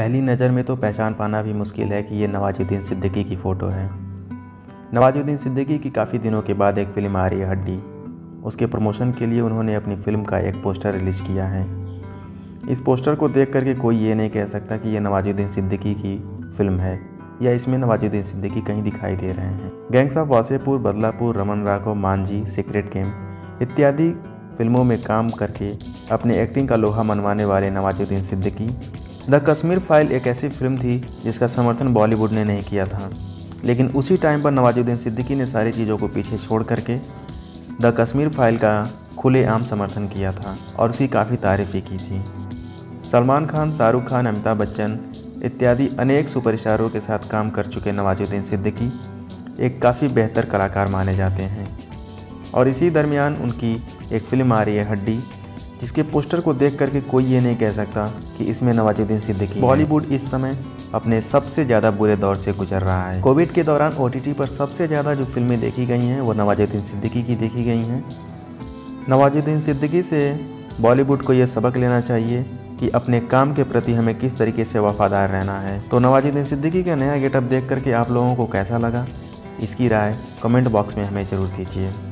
पहली नज़र में तो पहचान पाना भी मुश्किल है कि ये नवाजुद्दीन सिद्दीकी की फ़ोटो है। नवाजुद्दीन सिद्दीकी की काफ़ी दिनों के बाद एक फ़िल्म आ रही है हड्डी। उसके प्रमोशन के लिए उन्होंने अपनी फ़िल्म का एक पोस्टर रिलीज़ किया है। इस पोस्टर को देख करके कोई ये नहीं कह सकता कि यह नवाजुद्दीन सिद्दीकी की फ़िल्म है या इसमें नवाजुद्दीन सिद्दीकी कहीं दिखाई दे रहे हैं। Gangs of Wasseypur, Badlapur, Raman Raghav, Manjhi, secret game इत्यादि फिल्मों में काम करके अपनी एक्टिंग का लोहा मनवाने वाले नवाजुद्दीन सिद्दीकी। द कश्मीर फ़ाइल एक ऐसी फिल्म थी जिसका समर्थन बॉलीवुड ने नहीं किया था, लेकिन उसी टाइम पर नवाजुद्दीन सिद्दीकी ने सारी चीज़ों को पीछे छोड़ करके द कश्मीर फ़ाइल का खुलेआम समर्थन किया था और उसकी काफ़ी तारीफ़ें की थी। सलमान खान, शाहरुख खान, अमिताभ बच्चन इत्यादि अनेक सुपरस्टारों के साथ काम कर चुके नवाजुद्दीन सिद्दीकी एक काफ़ी बेहतर कलाकार माने जाते हैं। और इसी दरमियान उनकी एक फ़िल्म आ रही है हड्डी, जिसके पोस्टर को देख करके कोई ये नहीं कह सकता कि इसमें नवाजुद्दीन सिद्दीकी। बॉलीवुड इस समय अपने सबसे ज़्यादा बुरे दौर से गुजर रहा है। कोविड के दौरान OTT पर सबसे ज़्यादा जो फिल्में देखी गई हैं वो नवाजुद्दीन सिद्दीकी की देखी गई हैं। नवाजुद्दीन सिद्दीकी से बॉलीवुड को ये सबक लेना चाहिए कि अपने काम के प्रति हमें किस तरीके से वफादार रहना है। तो नवाजुद्दीन सिद्दीकी का नया गेटअप देख करके आप लोगों को कैसा लगा, इसकी राय कमेंट बॉक्स में हमें ज़रूर दीजिए।